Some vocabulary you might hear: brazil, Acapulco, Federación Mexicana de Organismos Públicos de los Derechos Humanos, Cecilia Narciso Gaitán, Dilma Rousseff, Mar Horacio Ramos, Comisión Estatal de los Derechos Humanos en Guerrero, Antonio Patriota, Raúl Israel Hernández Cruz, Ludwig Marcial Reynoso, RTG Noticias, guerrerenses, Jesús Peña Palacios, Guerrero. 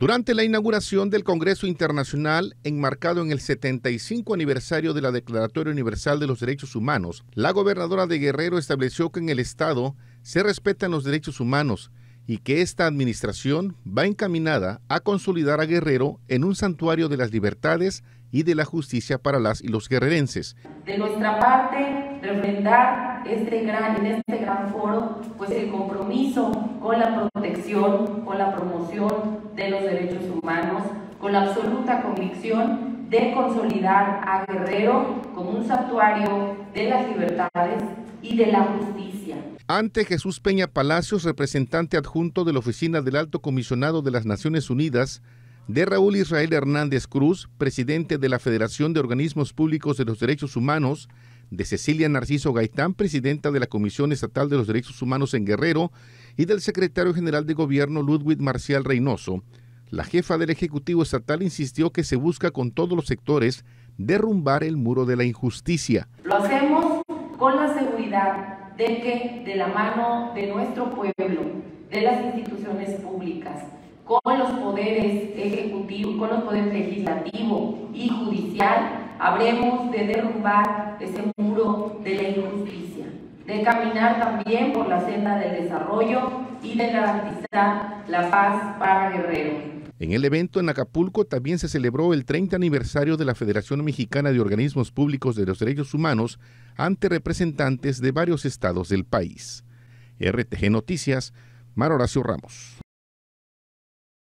Durante la inauguración del Congreso Internacional, enmarcado en el 75 aniversario de la Declaratoria Universal de los Derechos Humanos, la gobernadora de Guerrero estableció que en el estado se respetan los derechos humanos y que esta administración va encaminada a consolidar a Guerrero en un santuario de las libertades y de la justicia para las y los guerrerenses. De nuestra parte, refrendar en este gran foro, pues el compromiso con la protección, con la promoción de los derechos humanos, con la absoluta convicción de consolidar a Guerrero como un santuario de las libertades y de la justicia. Ante Jesús Peña Palacios, representante adjunto de la Oficina del Alto Comisionado de las Naciones Unidas, de Raúl Israel Hernández Cruz, presidente de la Federación de Organismos Públicos de los Derechos Humanos, de Cecilia Narciso Gaitán, presidenta de la Comisión Estatal de los Derechos Humanos en Guerrero, y del secretario general de gobierno Ludwig Marcial Reynoso, la jefa del Ejecutivo Estatal insistió que se busca con todos los sectores derrumbar el muro de la injusticia. Lo hacemos con la seguridad de que de la mano de nuestro pueblo, de las instituciones públicas, con los poderes ejecutivos, con los poderes legislativo y judicial, habremos de derrumbar ese muro de la injusticia, de caminar también por la senda del desarrollo y de garantizar la paz para Guerrero. En el evento en Acapulco también se celebró el 30 aniversario de la Federación Mexicana de Organismos Públicos de los Derechos Humanos ante representantes de varios estados del país. RTG Noticias, Mar Horacio Ramos.